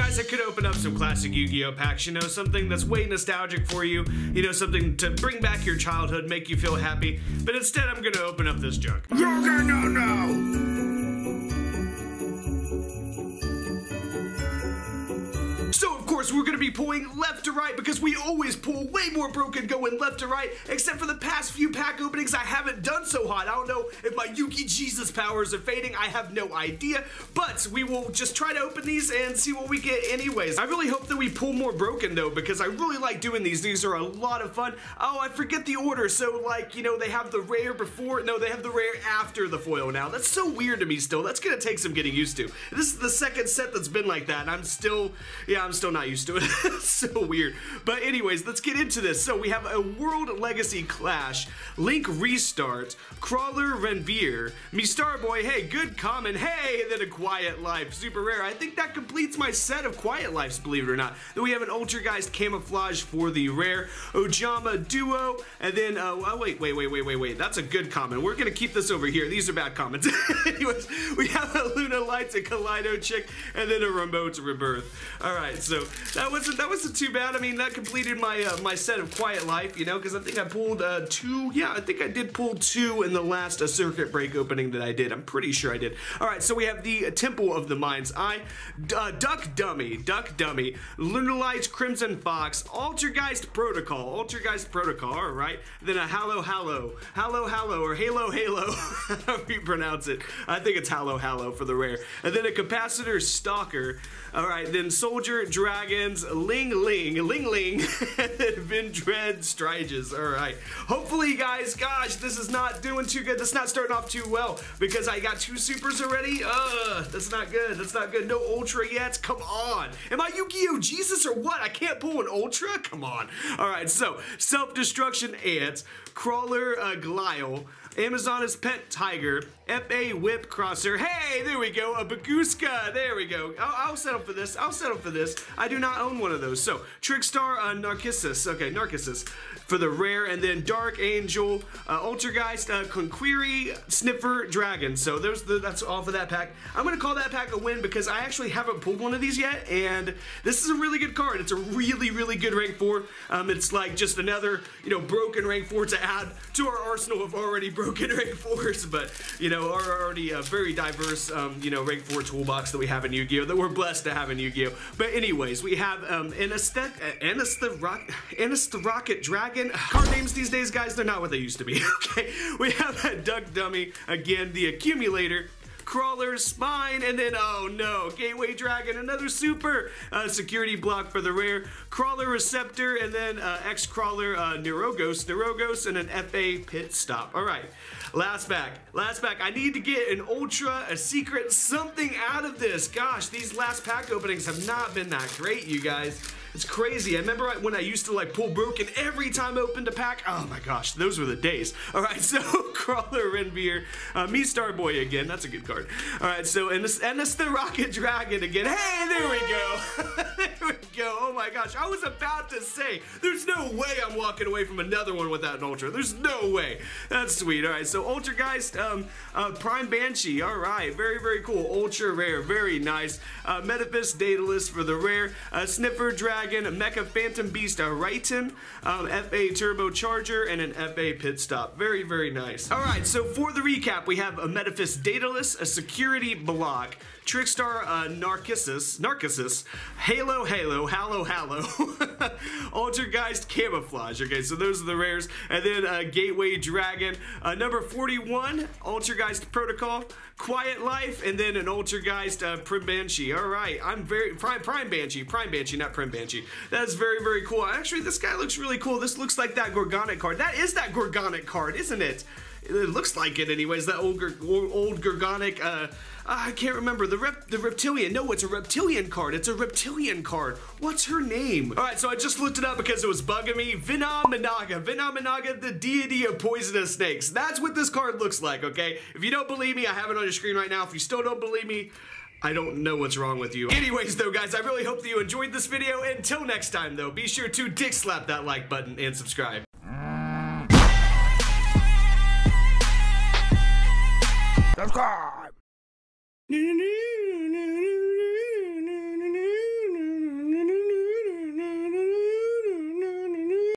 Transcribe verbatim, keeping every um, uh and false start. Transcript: Guys, I could open up some classic Yu-Gi-Oh! Packs, you know, something that's way nostalgic for you, you know, something to bring back your childhood, make you feel happy, but instead I'm gonna open up this junk. No, no, no, no! We're going to be pulling left to right because we always pull way more broken going left to right, except for the past few pack openings I haven't done so hot. I don't know if my Yuki Jesus powers are fading. I have no idea, but we will just try to open these and see what we get anyways. I really hope that we pull more broken though, because I really like doing these. These are a lot of fun. Oh, I forget the order. So like, you know, they have the rare before. No, they have the rare after the foil now. That's so weird to me still. That's going to take some getting used to. This is the second set that's been like that, and I'm still, yeah, I'm still not used to it. It's so weird. But anyways, let's get into this. So we have a World Legacy Clash, Link Restart, Crawler Renbir, Me Star Boy, hey, good common, hey, and then a Quiet Life, super rare. I think that completes my set of Quiet Lives, believe it or not. Then we have an Altergeist Camouflage for the rare, Ojama Duo, and then, uh, oh wait, wait, wait, wait, wait, wait, that's a good common. We're gonna keep this over here. These are bad comments. Anyways, we have a Luna Lights, a Kaleido Chick, and then a Remote Rebirth. All right, so That wasn't that wasn't too bad. I mean, that completed my uh, my set of Quiet Life, you know, because I think I pulled uh, two. Yeah, I think I did pull two in the last uh, circuit break opening that I did. I'm pretty sure I did. All right, so we have the Temple of the Mind's Eye, uh, Duck Dummy, Duck Dummy, Lunalight Crimson Fox, Altergeist Protocol, Altergeist Protocol. All right, then a Halo Halo, Halo Halo, or Halo Halo. How do you pronounce it? I think it's Halo Halo for the rare, and then a Capacitor Stalker. All right, then Soldier Dragon. Ling Ling, Ling Ling, Vindred Striges. All right. Hopefully, guys, gosh, this is not doing too good. That's not starting off too well because I got two supers already. Ugh, that's not good. That's not good. No ultra yet. Come on. Am I Yu-Gi-Oh! Jesus or what? I can't pull an ultra? Come on. All right, so Self Destruction Ants, Crawler uh, Glial, Amazon's Pet Tiger, F A. Whip Crosser. Hey, there we go. A Baguska. There we go. I'll, I'll settle for this. I'll settle for this. I do not own one of those. So, Trickstar uh, Narcissus. Okay, Narcissus for the rare. And then Dark Angel, uh, Altergeist, uh, Conquiri, Sniffer Dragon. So, there's the, that's all for that pack. I'm going to call that pack a win because I actually haven't pulled one of these yet. And this is a really good card. It's a really, really good rank four. Um, it's like just another, you know, broken rank four to add to our arsenal of already broken rank fours. But, you know, are already a very diverse, um, you know, rank four toolbox that we have in Yu-Gi-Oh! That we're blessed to have in Yu-Gi-Oh! But anyways, we have um, Anasthe- Anasthe-Rocket Dragon. Card names these days, guys, they're not what they used to be, okay? We have a Duck Dummy, again, the Accumulator, Crawler, Spine, and then, oh no, Gateway Dragon, another super, uh, Security Block for the rare, Crawler Receptor, and then uh, X-Crawler, uh, Neurogos, Neurogos, and an F A. Pit Stop. All right, last pack, last pack. I need to get an Ultra, a Secret, something out of this. Gosh, these last pack openings have not been that great, you guys. It's crazy. I remember when I used to like pull broken every time I opened a pack. Oh my gosh, those were the days. All right, so Crawler Renbir, uh, Me Star Boy again. That's a good card. All right, so and this and this the Rocket Dragon again. Hey, there we go. There we go. Oh my gosh, I was about to say there's no way I'm walking away from another one without an Ultra. There's no way. That's sweet. All right, so Altergeist, um, uh, Prime Banshee. All right, very very cool. Ultra rare, very nice. Uh, Metaphys Daedalus for the rare. Uh, Sniffer Dragon. Mecha Phantom Beast, a Raiton, um, F A Turbo Charger, and an F A Pit Stop. Very, very nice. All right, so for the recap, we have a Metaphys Daedalus, a Security Block, Trickstar uh, Narcissus, Narcissus, Halo Halo, Halo Halo, Altergeist Camouflage. Okay, so those are the rares. And then uh, Gateway Dragon, uh, number forty-one, Altergeist Protocol, Quiet Life, and then an Altergeist uh, Prime Banshee. All right, I'm very, Prime, Prime Banshee, Prime Banshee, not Prime Banshee. That's very, very cool. Actually, this guy looks really cool. This looks like that Gorgonic card. That is that Gorgonic card, isn't it? It looks like it anyways. That old, old Gorgonic, uh, I can't remember. The rep, the Reptilian. No, it's a Reptilian card. It's a Reptilian card. What's her name? All right, so I just looked it up because it was bugging me. Venomenaga. Venomenaga, the deity of poisonous snakes. That's what this card looks like, okay? If you don't believe me, I have it on your screen right now. If you still don't believe me, I don't know what's wrong with you. Anyways though, guys, I really hope that you enjoyed this video. Until next time though, be sure to dick slap that like button and subscribe. Subscribe!